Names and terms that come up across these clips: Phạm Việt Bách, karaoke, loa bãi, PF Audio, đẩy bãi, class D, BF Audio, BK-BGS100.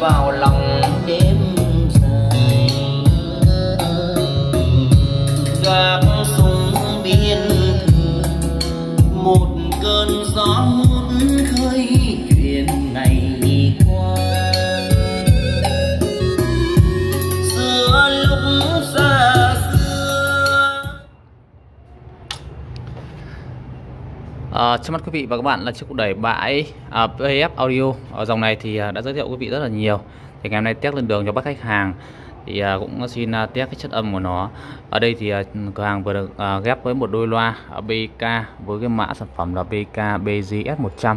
vào lòng đêm dài gác súng biên thường, một cơn gió hút khơi chuyện ngày qua. Xưa lúc xa xưa. Chào mắt quý vị và các bạn, là chiếc cụ đẩy bãi PF Audio. Ở dòng này thì đã giới thiệu quý vị rất là nhiều. Thì ngày hôm nay test lên đường cho bác khách hàng thì cũng xin test cái chất âm của nó. Ở đây thì cửa hàng vừa được ghép với một đôi loa BK với cái mã sản phẩm là BK-BGS100.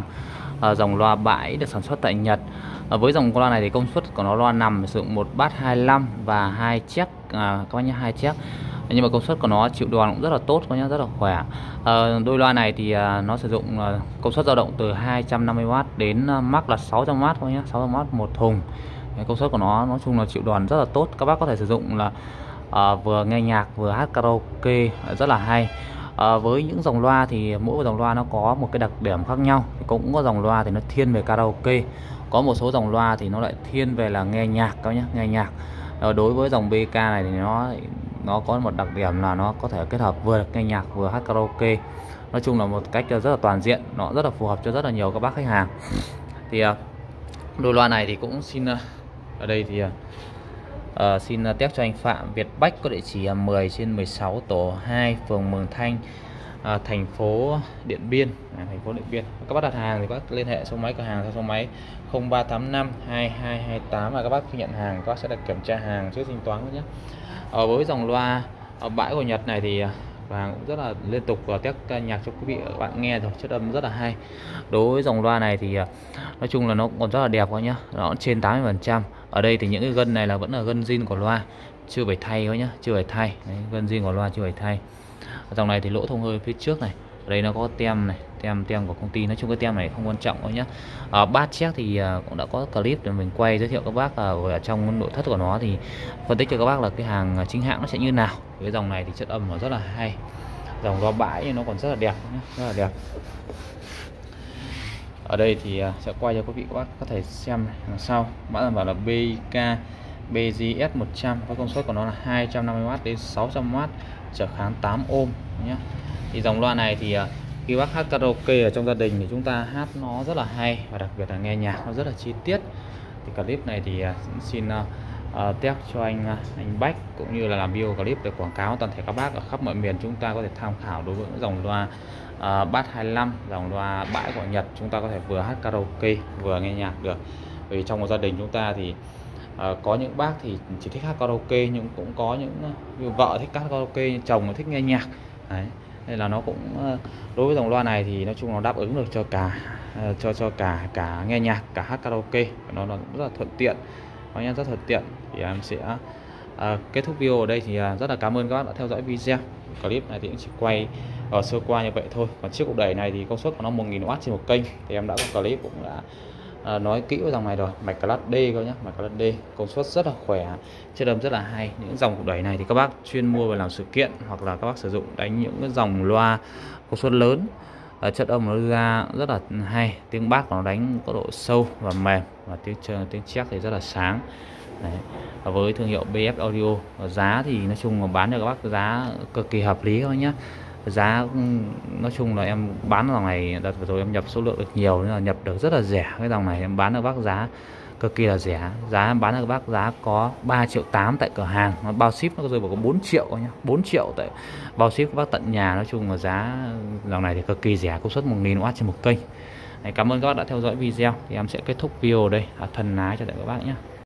Dòng loa bãi được sản xuất tại Nhật. Với dòng loa này thì công suất của nó loa nằm sử dụng 1 bát 25 và 2 chép các bác nhé, 2 chép. Nhưng mà công suất của nó chịu đòn cũng rất là tốt, có nhá, rất là khỏe. Đôi loa này thì nó sử dụng công suất dao động từ 250W đến max là 600W thôi nhá, 600W một thùng. Công suất của nó nói chung là chịu đòn rất là tốt. Các bác có thể sử dụng là vừa nghe nhạc vừa hát karaoke rất là hay. Với những dòng loa thì mỗi một dòng loa nó có một cái đặc điểm khác nhau. Cũng có dòng loa thì nó thiên về karaoke, có một số dòng loa thì nó lại thiên về là nghe nhạc các nhá, nghe nhạc. Đối với dòng BK này thì nó có một đặc điểm là nó có thể kết hợp vừa nghe nhạc vừa hát karaoke. Nói chung là một cách rất là toàn diện, nó rất là phù hợp cho rất là nhiều các bác khách hàng. Thì đôi loa này thì cũng xin ở đây thì xin test cho anh Phạm Việt Bách, có địa chỉ 10/16 tổ 2 phường Mường Thanh, thành phố Điện Biên, Các bác đặt hàng thì các bác liên hệ số máy cửa hàng theo số máy 0385 2228 và các bác khi nhận hàng các bác sẽ được kiểm tra hàng trước thanh toán nhé. Ở với dòng loa bãi của Nhật này thì hàng cũng rất là liên tục và test nhạc cho quý vị các bạn nghe rồi, chất âm rất là hay. Đối với dòng loa này thì nói chung là nó còn rất là đẹp các nhá, nó trên 80%. Ở đây thì những cái gân này là vẫn là gân zin của loa, chưa phải thay các nhá, chưa phải thay. Đấy, gân zin của loa chưa phải thay. Ở dòng này thì lỗ thông hơi phía trước này, ở đây nó có tem này, tem của công ty. Nói chung cái tem này không quan trọng các nhá. Bát check thì cũng đã có clip để mình quay giới thiệu các bác ở trong nội thất của nó, thì phân tích cho các bác là cái hàng chính hãng nó sẽ như nào. Cái dòng này thì chất âm nó rất là hay, dòng loa bãi nó còn rất là đẹp nhá, rất là đẹp. Ở đây thì sẽ quay cho quý vị các bác có thể xem này, đằng sau mã sản phẩm là BK BGS100 với công suất của nó là 250W đến 600W, trở kháng 8 ohm nhé. Thì dòng loa này thì khi bác hát karaoke ở trong gia đình thì chúng ta hát nó rất là hay, và đặc biệt là nghe nhạc nó rất là chi tiết. Thì clip này thì xin test cho anh Bách, cũng như là làm video clip để quảng cáo toàn thể các bác ở khắp mọi miền chúng ta có thể tham khảo. Đối với dòng loa Bass 25, dòng loa bãi của Nhật, chúng ta có thể vừa hát karaoke vừa nghe nhạc được. Vì trong một gia đình chúng ta thì có những bác thì chỉ thích hát karaoke, nhưng cũng có những vợ thích hát karaoke, chồng thích nghe nhạc. Đấy, nên là nó cũng đối với dòng loa này thì nói chung nó đáp ứng được cho cả nghe nhạc cả hát karaoke, nó rất là thuận tiện, nó rất thuận tiện. Thì em sẽ kết thúc video ở đây. Thì rất là cảm ơn các bạn đã theo dõi video. Clip này thì cũng chỉ quay ở sơ qua như vậy thôi. Còn chiếc cụ đẩy này thì công suất của nó 1000W trên một kênh, thì em đã có clip cũng đã nói kỹ với dòng này rồi. Mạch class D các nhé, mạch class D, công suất rất là khỏe, chất âm rất là hay. Những dòng cụ đẩy này thì các bác chuyên mua và làm sự kiện, hoặc là các bác sử dụng đánh những cái dòng loa công suất lớn chất âm nó đưa ra rất là hay, tiếng Bắc nó đánh có độ sâu và mềm, và tiếng Czech thì rất là sáng. Đấy. Và với thương hiệu BF Audio, giá thì nói chung là bán cho các bác giá cực kỳ hợp lý các bác nhé. Giá nói chung là em bán dòng này đợt vừa rồi em nhập số lượng được nhiều nên là nhập được rất là rẻ. Cái dòng này em bán cho các bác giá cực kỳ là rẻ, giá em bán cho các bác giá có 3.8 triệu tại cửa hàng, nó bao ship nó rơi vào có 4 triệu nhá, 4 triệu tại bao ship các bác tận nhà. Nói chung là giá dòng này thì cực kỳ rẻ, công suất 1000W trên một kênh. Cảm ơn các bác đã theo dõi video, thì em sẽ kết thúc video ở đây. Thân ái cho các bác nhé.